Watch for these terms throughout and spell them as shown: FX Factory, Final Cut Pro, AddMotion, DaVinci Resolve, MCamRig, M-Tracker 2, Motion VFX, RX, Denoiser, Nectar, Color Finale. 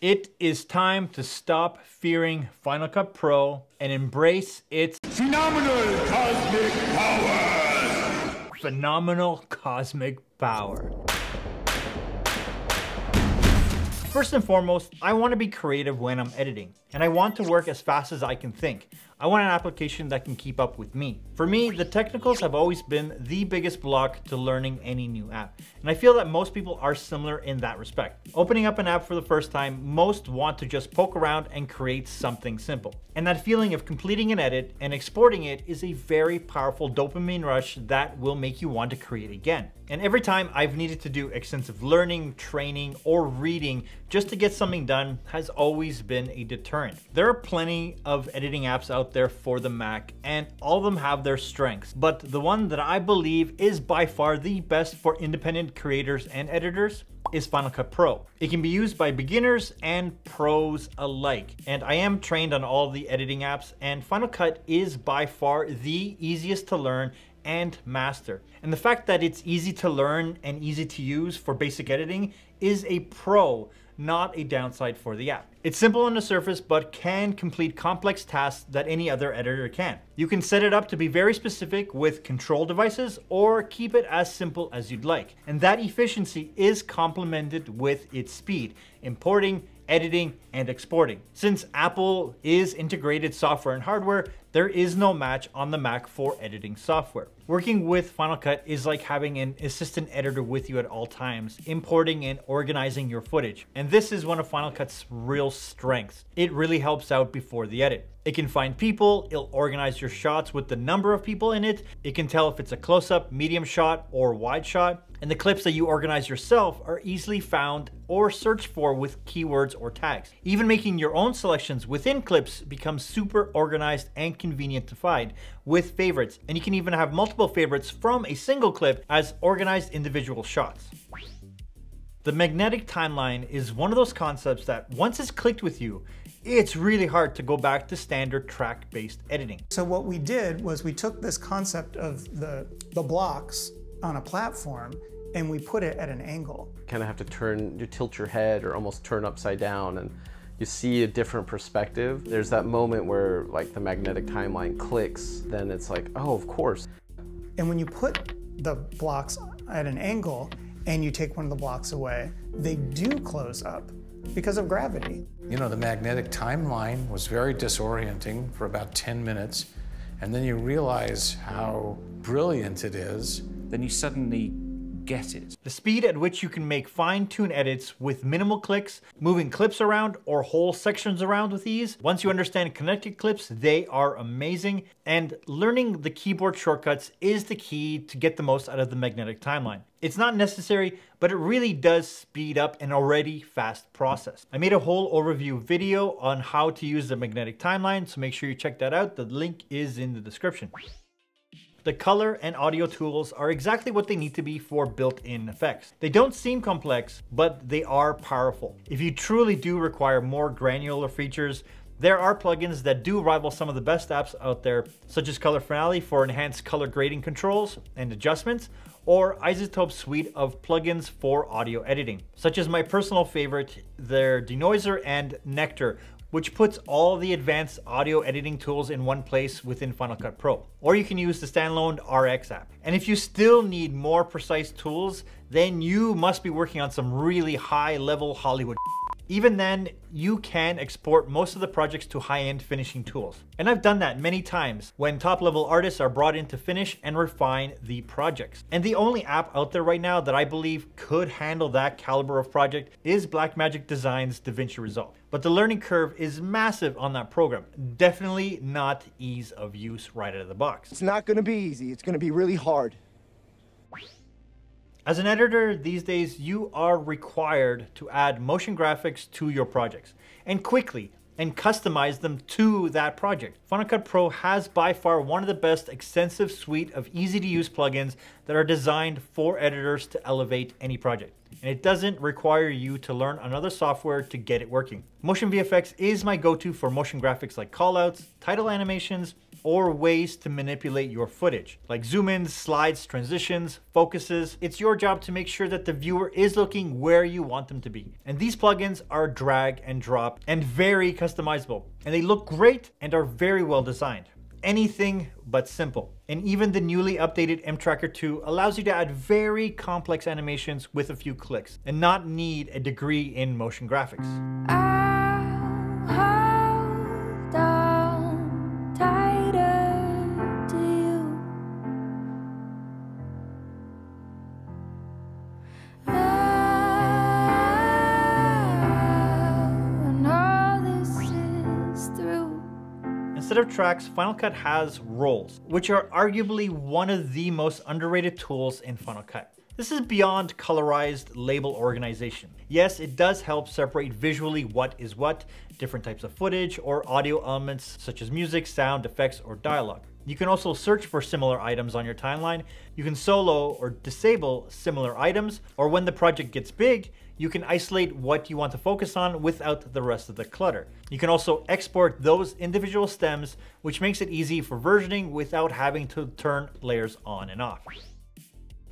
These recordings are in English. It is time to stop fearing Final Cut Pro and embrace its phenomenal cosmic power. Phenomenal cosmic power. First and foremost, I want to be creative when I'm editing, and I want to work as fast as I can think. I want an application that can keep up with me. For me, the technicals have always been the biggest block to learning any new app, and I feel that most people are similar in that respect. Opening up an app for the first time, most want to just poke around and create something simple. And that feeling of completing an edit and exporting it is a very powerful dopamine rush that will make you want to create again. And every time I've needed to do extensive learning, training, or reading just to get something done has always been a deterrent. There are plenty of editing apps out there for the Mac, and all of them have their strengths, but the one that I believe is by far the best for independent creators and editors is Final Cut Pro. It can be used by beginners and pros alike, and I am trained on all the editing apps, and Final Cut is by far the easiest to learn and master. And the fact that it's easy to learn and easy to use for basic editing is a pro, not a downside for the app. It's simple on the surface, but can complete complex tasks that any other editor can. You can set it up to be very specific with control devices or keep it as simple as you'd like. And that efficiency is complemented with its speed, importing, editing, and exporting. Since Apple is integrated software and hardware, there is no match on the Mac for editing software. Working with Final Cut is like having an assistant editor with you at all times, importing and organizing your footage. And this is one of Final Cut's real strengths. It really helps out before the edit. It can find people, it'll organize your shots with the number of people in it, it can tell if it's a close-up, medium shot, or wide shot, and the clips that you organize yourself are easily found or searched for with keywords or tags. Even making your own selections within clips becomes super organized and convenient to find with favorites, and you can even have multiple favorites from a single clip as organized individual shots. The magnetic timeline is one of those concepts that once it's clicked with you, it's really hard to go back to standard track-based editing. So what we did was we took this concept of the blocks on a platform and we put it at an angle. You kind of have to turn, you tilt your head or almost turn upside down and you see a different perspective. There's that moment where like the magnetic timeline clicks, then it's like, oh, of course. And when you put the blocks at an angle and you take one of the blocks away, they do close up because of gravity. You know, the magnetic timeline was very disorienting for about 10 minutes, and then you realize how brilliant it is. Then you suddenly get it. The speed at which you can make fine-tune edits with minimal clicks, moving clips around or whole sections around with ease. Once you understand connected clips, they are amazing. And learning the keyboard shortcuts is the key to get the most out of the magnetic timeline. It's not necessary, but it really does speed up an already fast process. I made a whole overview video on how to use the magnetic timeline, so make sure you check that out. The link is in the description. The color and audio tools are exactly what they need to be for built-in effects. They don't seem complex, but they are powerful. If you truly do require more granular features, there are plugins that do rival some of the best apps out there, such as Color Finale for enhanced color grading controls and adjustments, or iZotope's suite of plugins for audio editing, such as my personal favorite, their Denoiser and Nectar, which puts all the advanced audio editing tools in one place within Final Cut Pro. Or you can use the standalone RX app. And if you still need more precise tools, then you must be working on some really high-level Hollywood. Even then, you can export most of the projects to high-end finishing tools. And I've done that many times when top-level artists are brought in to finish and refine the projects. And the only app out there right now that I believe could handle that caliber of project is Blackmagic Design's DaVinci Resolve. But the learning curve is massive on that program. Definitely not ease of use right out of the box. It's not gonna be easy, it's gonna be really hard. As an editor these days, you are required to add motion graphics to your projects, and quickly, and customize them to that project. Final Cut Pro has by far one of the best extensive suite of easy to use plugins that are designed for editors to elevate any project. and it doesn't require you to learn another software to get it working. Motion VFX is my go-to for motion graphics like callouts, title animations, or ways to manipulate your footage, like zoom-ins, slides, transitions, focuses. It's your job to make sure that the viewer is looking where you want them to be. And these plugins are drag and drop and very customizable. And they look great and are very well designed. Anything but simple. And even the newly updated M-Tracker 2 allows you to add very complex animations with a few clicks and not need a degree in motion graphics. Instead of tracks, Final Cut has rolls, which are arguably one of the most underrated tools in Final Cut. This is beyond colorized label organization. Yes, it does help separate visually what is what, different types of footage or audio elements such as music, sound, effects, or dialogue. You can also search for similar items on your timeline. You can solo or disable similar items, or when the project gets big, you can isolate what you want to focus on without the rest of the clutter. You can also export those individual stems, which makes it easy for versioning without having to turn layers on and off.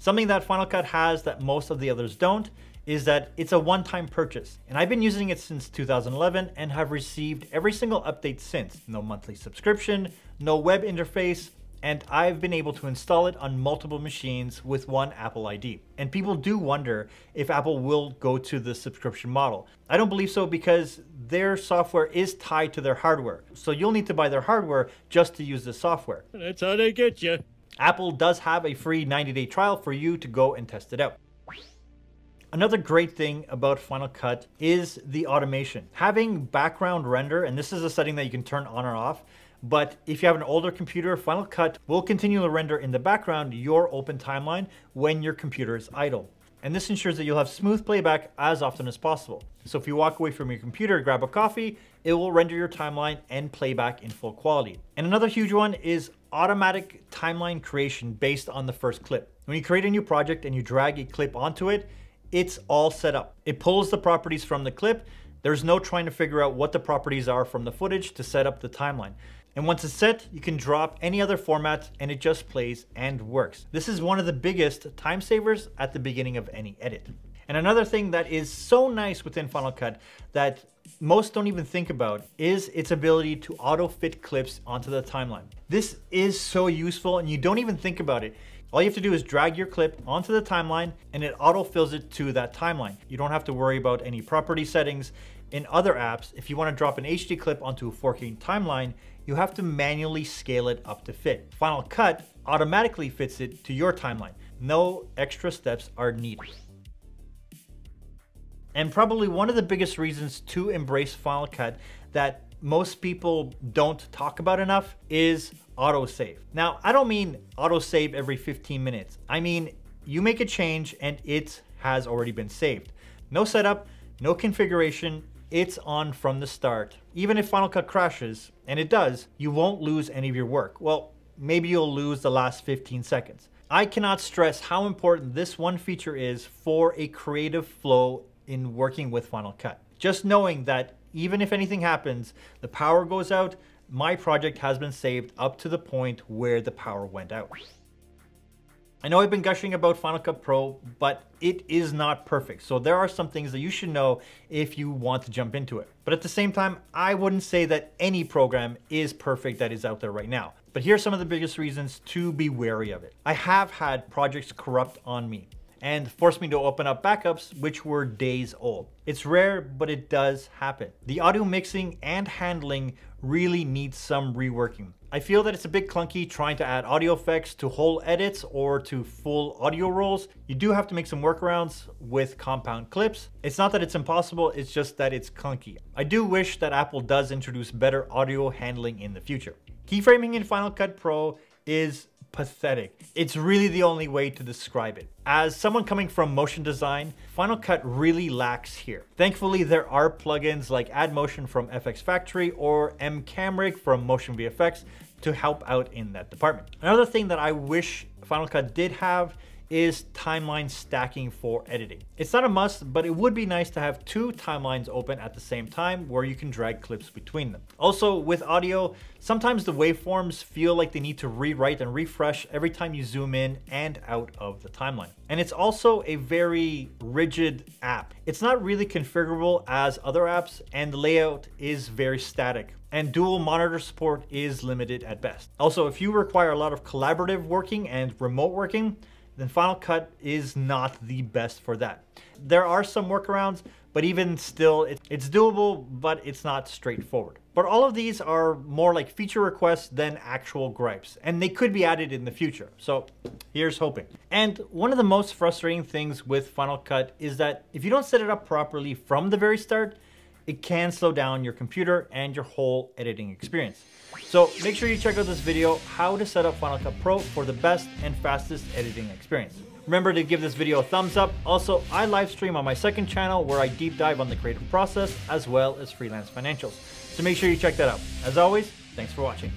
Something that Final Cut has that most of the others don't is that it's a one-time purchase. And I've been using it since 2011 and have received every single update since. No monthly subscription, no web interface, and I've been able to install it on multiple machines with one Apple ID. And people do wonder if Apple will go to the subscription model. I don't believe so because their software is tied to their hardware. So you'll need to buy their hardware just to use the software. That's how they get you. Apple does have a free 90-day trial for you to go and test it out. Another great thing about Final Cut is the automation. Having background render, and this is a setting that you can turn on or off, but if you have an older computer, Final Cut will continue to render in the background your open timeline when your computer is idle. And this ensures that you'll have smooth playback as often as possible. So if you walk away from your computer, grab a coffee, it will render your timeline and playback in full quality. And another huge one is automatic timeline creation based on the first clip. When you create a new project and you drag a clip onto it, it's all set up. It pulls the properties from the clip. There's no trying to figure out what the properties are from the footage to set up the timeline. And once it's set, you can drop any other format and it just plays and works. This is one of the biggest time savers at the beginning of any edit. And another thing that is so nice within Final Cut that most don't even think about is its ability to auto fit clips onto the timeline. This is so useful and you don't even think about it. All you have to do is drag your clip onto the timeline and it auto fills it to that timeline. You don't have to worry about any property settings. In other apps, if you want to drop an HD clip onto a 4K timeline, you have to manually scale it up to fit. Final Cut automatically fits it to your timeline. No extra steps are needed. And probably one of the biggest reasons to embrace Final Cut that most people don't talk about enough is autosave. Now, I don't mean autosave every 15 minutes. I mean, you make a change and it has already been saved. No setup, no configuration, it's on from the start. Even if Final Cut crashes, and it does, you won't lose any of your work. Well, maybe you'll lose the last 15 seconds. I cannot stress how important this one feature is for a creative flow in working with Final Cut. Just knowing that even if anything happens, the power goes out, my project has been saved up to the point where the power went out. I know I've been gushing about Final Cut Pro, but it is not perfect. So there are some things that you should know if you want to jump into it. But at the same time, I wouldn't say that any program is perfect that is out there right now. But here's some of the biggest reasons to be wary of it. I have had projects corrupt on me and forced me to open up backups, which were days old. It's rare, but it does happen. The audio mixing and handling really needs some reworking. I feel that it's a bit clunky trying to add audio effects to whole edits or to full audio rolls. You do have to make some workarounds with compound clips. It's not that it's impossible, it's just that it's clunky. I do wish that Apple does introduce better audio handling in the future. Keyframing in Final Cut Pro is pathetic. It's really the only way to describe it. As someone coming from motion design, Final Cut really lacks here. Thankfully, there are plugins like AddMotion from FX Factory or MCamRig from Motion VFX to help out in that department. Another thing that I wish Final Cut did have is timeline stacking for editing. It's not a must, but it would be nice to have two timelines open at the same time where you can drag clips between them. Also, with audio, sometimes the waveforms feel like they need to rewrite and refresh every time you zoom in and out of the timeline. And it's also a very rigid app. It's not really configurable as other apps, and the layout is very static, and dual monitor support is limited at best. Also, if you require a lot of collaborative working and remote working, then Final Cut is not the best for that. There are some workarounds, but even still, it's doable, but it's not straightforward. But all of these are more like feature requests than actual gripes, and they could be added in the future. So here's hoping. And one of the most frustrating things with Final Cut is that if you don't set it up properly from the very start, it can slow down your computer and your whole editing experience. So make sure you check out this video, how to set up Final Cut Pro for the best and fastest editing experience. Remember to give this video a thumbs up. Also, I live stream on my second channel where I deep dive on the creative process as well as freelance financials. So make sure you check that out. As always, thanks for watching.